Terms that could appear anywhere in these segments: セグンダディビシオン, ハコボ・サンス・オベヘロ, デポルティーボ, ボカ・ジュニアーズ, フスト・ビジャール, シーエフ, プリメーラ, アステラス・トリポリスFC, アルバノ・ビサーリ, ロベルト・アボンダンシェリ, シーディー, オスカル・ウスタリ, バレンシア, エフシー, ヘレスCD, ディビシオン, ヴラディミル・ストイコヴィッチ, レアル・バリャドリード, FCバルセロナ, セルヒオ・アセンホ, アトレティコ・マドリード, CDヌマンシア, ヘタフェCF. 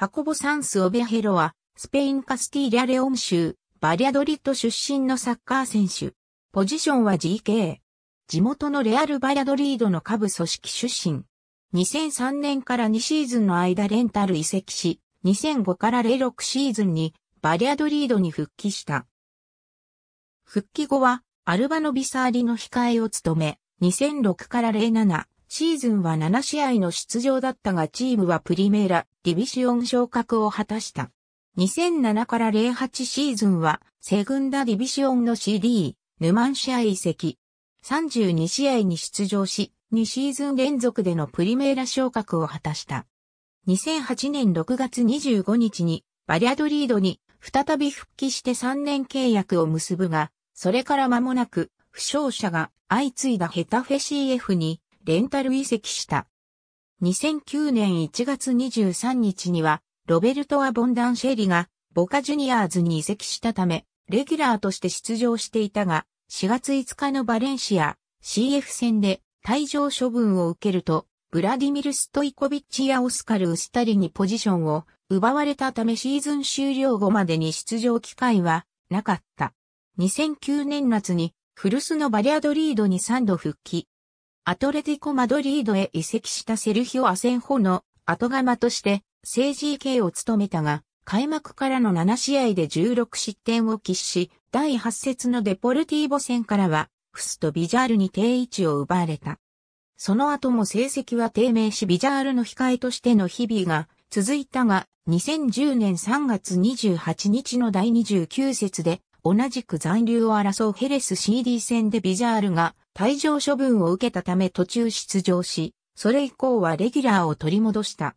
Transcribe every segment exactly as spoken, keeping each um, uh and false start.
ハコボ・サンス・オベヘロは、スペイン・カスティーリャ・レオン州、バリャドリッド出身のサッカー選手。ポジションは ジーケー。地元のレアル・バリャドリードの下部組織出身。にせんさんねんからにシーズンの間レンタル移籍し、にせんごからゼロろくシーズンにバリャドリードに復帰した。復帰後は、アルバのビサーリの控えを務め、にせんろくからゼロなな。シーズンはなな試合の出場だったがチームはプリメーラ、ディビシオン昇格を果たした。にせんななからゼロはちシーズンは、セグンダディビシオンの シーディー、ヌマンシアへ移籍。さんじゅうに試合に出場し、にシーズン連続でのプリメーラ昇格を果たした。にせんはちねんろくがつにじゅうごにちに、バリャドリードに再び復帰してさんねん契約を結ぶが、それから間もなく、負傷者が相次いだヘタフェ シーエフ に、レンタル移籍した。にせんきゅうねんいちがつにじゅうさんにちには、ロベルト・アボンダンシェリが、ボカジュニアーズに移籍したため、レギュラーとして出場していたが、しがついつかのバレンシア、シーエフ 戦で、退場処分を受けると、ブラディミル・ストイコビッチやオスカル・ウスタリにポジションを奪われたためシーズン終了後までに出場機会はなかった。にせんきゅうねん夏に、古巣のバリャドリードにさんど復帰。アトレティコ・マドリードへ移籍したセルヒオ・アセンホの後釜として正 ジーケー を務めたが、開幕からのなな試合でじゅうろく失点を喫し、だいはち節のデポルティーボ戦からは、フスとビジャールに定位置を奪われた。その後も成績は低迷しビジャールの控えとしての日々が続いたが、にせんじゅうねんさんがつにじゅうはちにちの第にじゅうきゅう節で、同じく残留を争うヘレス シーディー 戦でビジャールが、退場処分を受けたため途中出場し、それ以降はレギュラーを取り戻した。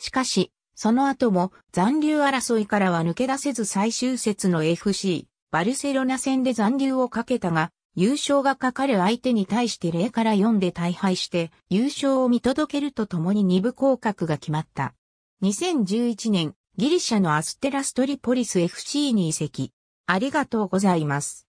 しかし、その後も残留争いからは抜け出せず最終節の エフシー、バルセロナ戦で残留をかけたが、優勝がかかる相手に対してゼロからよんで大敗して、優勝を見届けるとともにに部降格が決まった。にせんじゅういちねん、ギリシャのアステラストリポリス エフシー に移籍。ありがとうございます。